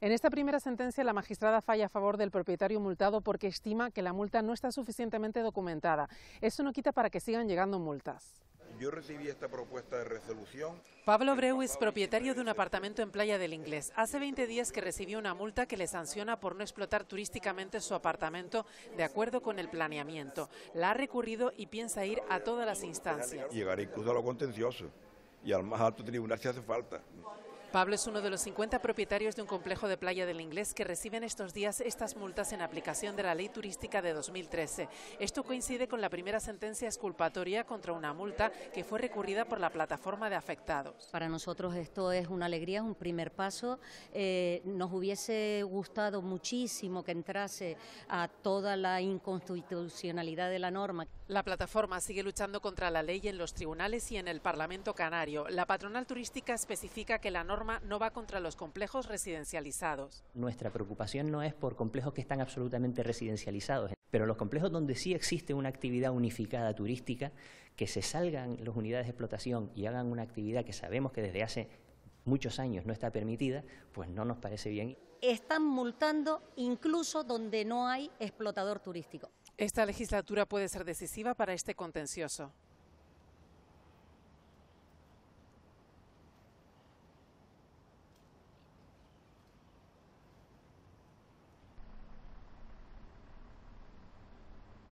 En esta primera sentencia, la magistrada falla a favor del propietario multado porque estima que la multa no está suficientemente documentada. Eso no quita para que sigan llegando multas. Yo recibí esta propuesta de resolución. Pablo Abreu es propietario de un apartamento en Playa del Inglés. Hace 20 días que recibió una multa que le sanciona por no explotar turísticamente su apartamento de acuerdo con el planeamiento. La ha recurrido y piensa ir a todas las instancias. Llegar incluso a lo contencioso y al más alto tribunal si hace falta. Pablo es uno de los 50 propietarios de un complejo de Playa del Inglés que reciben estos días estas multas en aplicación de la Ley Turística de 2013. Esto coincide con la primera sentencia exculpatoria contra una multa que fue recurrida por la plataforma de afectados. Para nosotros esto es una alegría, es un primer paso. Nos hubiese gustado muchísimo que entrase a toda la inconstitucionalidad de la norma. La plataforma sigue luchando contra la ley en los tribunales y en el Parlamento Canario. La patronal turística especifica que la norma no va contra los complejos residencializados. Nuestra preocupación no es por complejos que están absolutamente residencializados, pero los complejos donde sí existe una actividad unificada turística, que se salgan las unidades de explotación y hagan una actividad que sabemos que desde hace muchos años no está permitida, pues no nos parece bien. Están multando incluso donde no hay explotador turístico. Esta legislatura puede ser decisiva para este contencioso.